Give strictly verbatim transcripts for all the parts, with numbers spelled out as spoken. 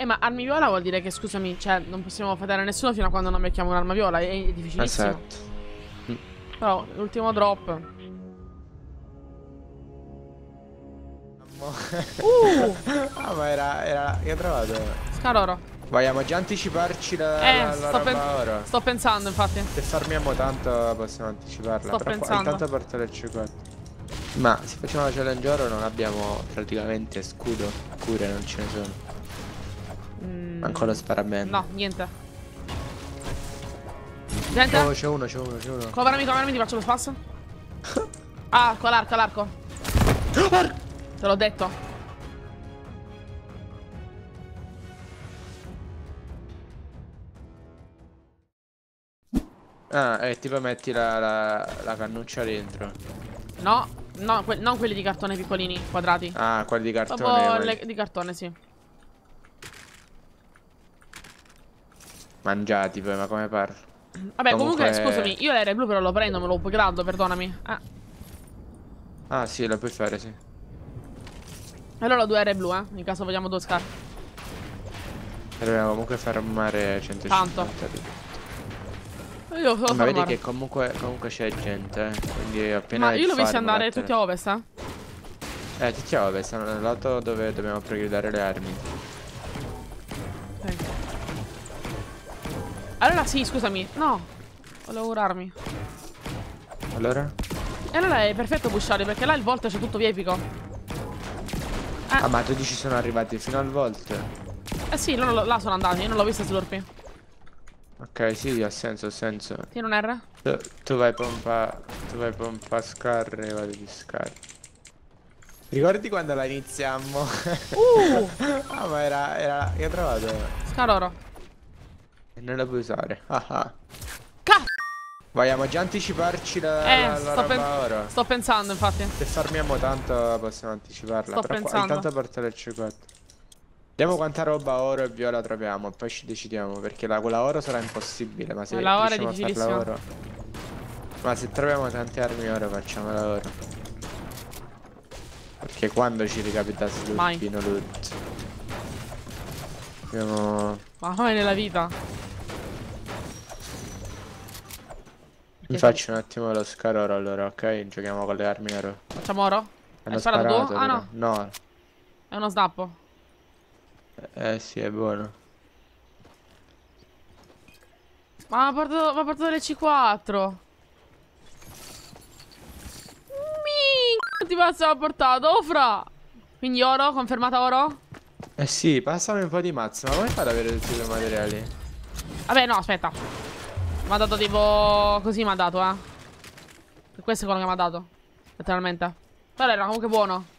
Eh, ma armi viola vuol dire che, scusami, cioè, non possiamo fare a nessuno fino a quando non becchiamo un'arma viola. È, è difficilissimo. Esatto. Mm. Però, l'ultimo drop. Uh! Ah, ma era... era... che ha trovato? Scaroro. Vogliamo già anticiparci la, eh, la, la sto roba ora. Sto pensando, infatti. Se farmiamo tanto possiamo anticiparla. Sto però pensando. Qua, intanto parte del cinquanta. Ma se facciamo la challenge oro non abbiamo praticamente scudo. Cure non ce ne sono. Mm. Manco lo spara bene. No, niente. Gente. Oh, c'è uno, c'è uno, c'è uno. Coverami, coverami, ti faccio lo spasso. Ah, con l'arco, l'arco. Te l'ho detto. Ah, e eh, tipo metti la, la, la cannuccia dentro. No, no, que non quelli di cartone piccolini, quadrati. Ah, quelli di cartone. Proprio le di cartone, sì. Mangiati poi, ma come parlo? Vabbè, comunque, comunque scusami, io l'aereo blu però lo prendo, me lo upgrado, perdonami. Ah, ah sì, lo puoi fare, sì. Allora ho due aerei blu, eh, in caso vogliamo due scarpe. Dobbiamo comunque fermare centocinquanta. Tanto. Io lo so. Ma vedi che comunque comunque c'è gente, eh? Quindi appena... Ma io l'ho visto andare tutti a ovest, eh? Eh, tutti a ovest, hanno nel lato dove dobbiamo upgradeare le armi. Okay. Allora sì, scusami. No, volevo curarmi. Allora? E allora è perfetto pushare, perché là il Volt c'è tutto viepico. Eh. Ah, ma tu dici sono arrivati fino al Volt? Eh sì, loro là sono andati, io non l'ho visto slurpy. Ok, sì, ha senso, ha senso. Tiro un R? Tu, tu vai pompa... Tu vai pompa scarre e vado di scarre. Ricordi quando la iniziammo? Uh! Ah, ma era... era... che ho trovato? Scaroro. E non la puoi usare. Ah ah. Cazzo! Vogliamo già anticiparci la, eh, la, la sto roba ora. Sto pensando, infatti. Se farmiamo tanto possiamo anticiparla. Sto però pensando. Qua, intanto portare il C quattro. Vediamo quanta roba oro e viola troviamo, poi ci decidiamo, perché la, quella oro sarà impossibile, ma se riusciamo a farla oro. Ma se troviamo tante armi oro facciamo la oro. Perché quando ci ricapita l'ultimo loot. Abbiamo... Ma come nella vita? Mi faccio un attimo lo scaroro allora, ok? Giochiamo con le armi oro. Facciamo oro? Hanno Hai sparato, sparato tu? Ah no. No. È uno snappo. Eh sì, è buono. Ma ha portato le C quattro. Minchia, ti pazzo l'ha portato, oh, fra. Quindi oro, confermata oro? Eh sì, passami un po' di mazzo. Ma come fai ad avere tutti i materiali? Vabbè no, aspetta. Mi ha dato tipo... Così mi ha dato, eh. Questo è quello che mi ha dato, letteralmente. Però era comunque buono.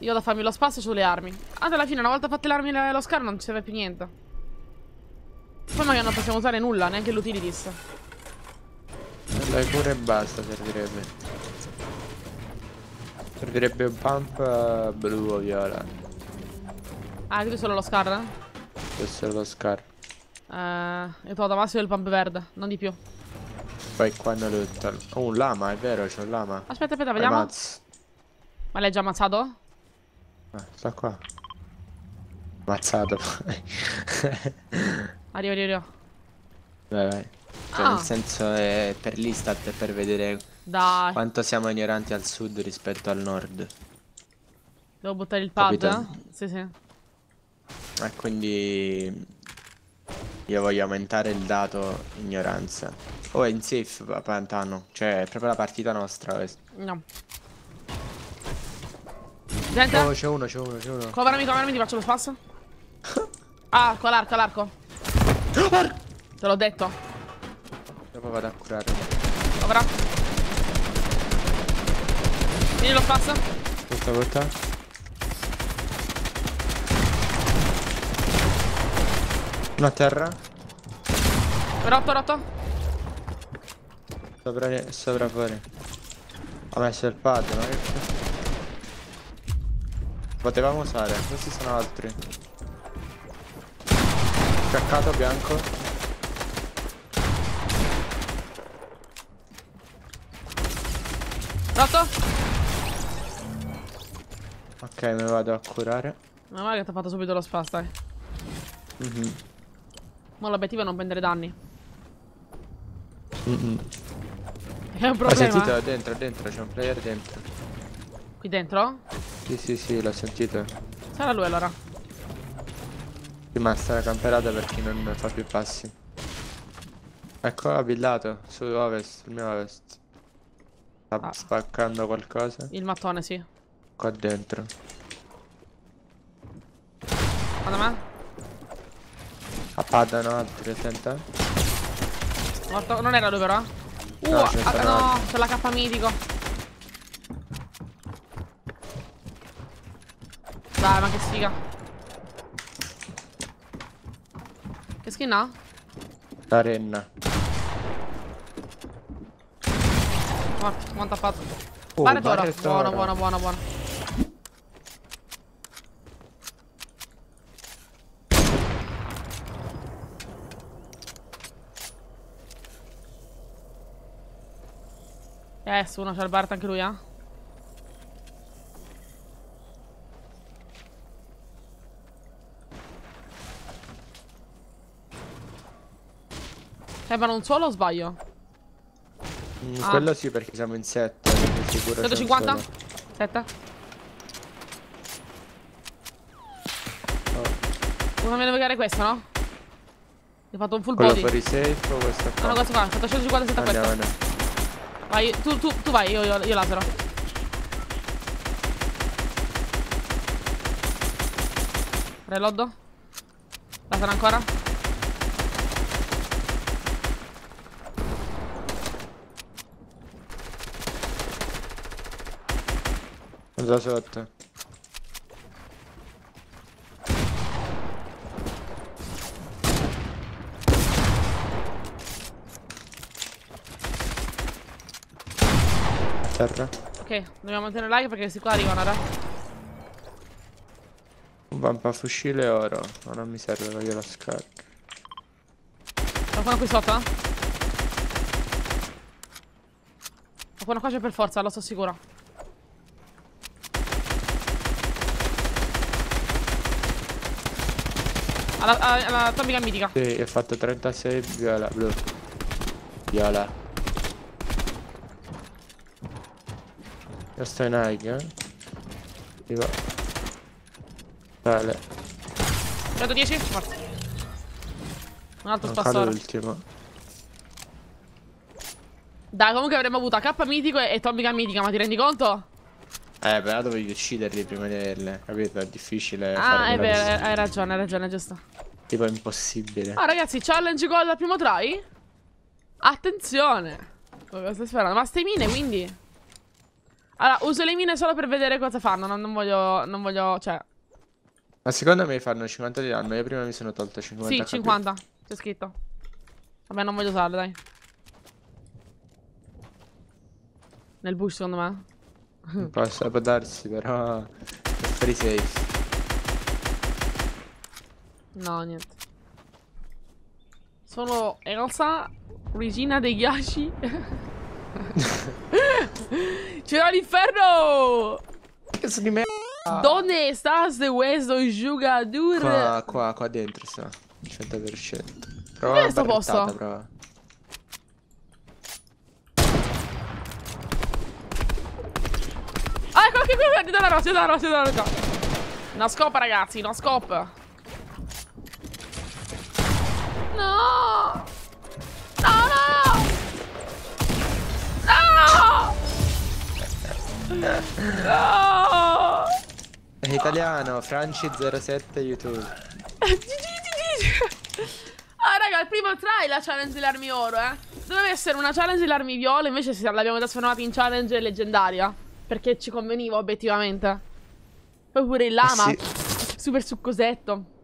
Io ho da farmi lo spazio sulle armi. Ah, alla fine, una volta fatte le armi e lo scar, non ci serve più niente. Poi magari non possiamo usare nulla, neanche l'utilities. Dai, pure e basta, servirebbe. Servirebbe un pump blu o viola. Ah, qui solo lo scar, eh? Questo è lo scar. Eh, io trovo da massimo il pump verde, non di più. Poi qua non lutta. Oh, un lama, è vero, c'è un lama. Aspetta, aspetta, vediamo. Ma l'hai già ammazzato? Ah, sta qua. Ammazzato. Arrivo, arrivo, arrivo. Vai, vai. Cioè, ah. Nel senso è per l'Istat, per vedere dai quanto siamo ignoranti al sud rispetto al nord. Devo buttare il pad? Eh? Sì, sì. E quindi... Io voglio aumentare il dato ignoranza. Oh, è in safe, Pantano. Cioè, è proprio la partita nostra. No. Gente? Oh, c'è uno, c'è uno, c'è uno. Coverami, coverami, ti faccio lo spasso. Ah, con l'arco, l'arco. Te l'ho detto. Dopo vado a curare. Covera. Vieni lo spasso. Aspetta, aspetta. Una terra. Rotto, rotto. Sopra, sopra fuori. Ho messo il pad, ma che... Potevamo usare, questi sono altri. Caccato bianco. Rotto. Ok, me vado a curare. Ma no, guarda che ti ho fatto subito lo spazio, dai. Mm-hmm. Ma l'obiettivo è non prendere danni. Mm-hmm. È un problema. Ho sentito, eh? Dentro, dentro, c'è un player dentro. Qui dentro? Sì, sì, sì, l'ho sentito. Sarà lui allora. Rimasta la camperata per chi non fa più passi. Ecco, ha billato, su ovest, il mio ovest. Sta ah. spaccando qualcosa. Il mattone, sì. Qua dentro. Guarda me. Appaddano altri, attenta. Morto, non era lui però? Uh, no, ah, no, c'è la K mitico. Dai, ma che sfiga. Che skin ha? La renna. Morto, quanto ha fatto? Oh, Bare Toro. Buono, buono, buono, buono. Eh, su uno c'è il Bart anche lui, eh? Eh, ma non solo o sbaglio? Mm, ah. Quello sì, perché siamo in sette. centocinquanta? Sette. Vuoi farmi navigare questo, no? Ho fatto un full quello body. Quello fuori safe o questo qua? No, no, questo qua. centocinquanta, sette questo. Andiamo. Vai, tu, tu, tu vai, io, io, io lasero. Reload. Lasero ancora. Da sotto. Terra. Ok, dobbiamo mantenere like perché questi qua arrivano, raga. Un vampa fucile oro, ma non mi serve, voglio la scarpa. Qualcuno qui sotto? Qualcuno qua c'è per forza, lo so sicuro. Alla, alla, alla tua amica mitica. Sì, ho fatto trentasei viola, blu. Viola. Io sto in high, eh. Viva. Vale. centodieci? Morto. Un altro spassore. L'ultimo. Dai, comunque avremmo avuto A K mitico e, e Tombica mitica, ma ti rendi conto? Eh, però dovevi ucciderli prima di averle, capito? È difficile. Ah, è vero, hai ragione, hai ragione, è giusto. Tipo è impossibile. Ah, ragazzi, challenge goal al primo try? Attenzione! Cosa stai sperando? Ma stai mine, quindi... Allora, uso le mine solo per vedere cosa fanno, non, non voglio, non voglio, cioè... Ma secondo me fanno cinquanta di danno, io prima mi sono tolto cinquanta. Sì, cinquanta, c'è scritto. Vabbè, non voglio usarle, dai. Nel bush, secondo me. Non posso darsi, però... È free safe. No, niente. Sono Elsa, regina dei ghiacci. C'è l'inferno! Che sono di merda! Donde stas de questo giocatore? Qua, qua, qua dentro sta. cento per cento. Prova questo posto. Prova. Ah, ecco che qui, dalla roccia, dalla roccia, dalla roccia. No scopa, ragazzi, no scopa. No! No, no! No! No! È italiano, Franci zero sette YouTube. Ah raga, il primo try la challenge dell'armi oro, eh. Doveva essere una challenge dell'armi viola, invece l'abbiamo trasformata in challenge leggendaria. Perché ci conveniva obiettivamente. Poi pure il lama, eh sì. Super succosetto.